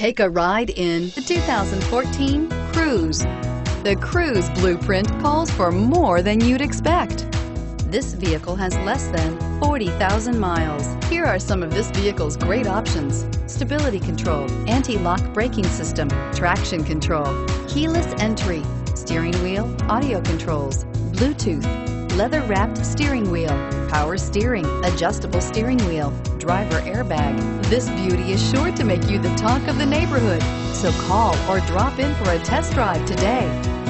Take a ride in the 2014 Cruze. The Cruze blueprint calls for more than you'd expect. This vehicle has less than 40,000 miles. Here are some of this vehicle's great options: stability control, anti-lock braking system, traction control, keyless entry, steering wheel audio controls, Bluetooth, leather-wrapped steering wheel, power steering, adjustable steering wheel, driver airbag. This beauty is sure to make you the talk of the neighborhood, so call or drop in for a test drive today.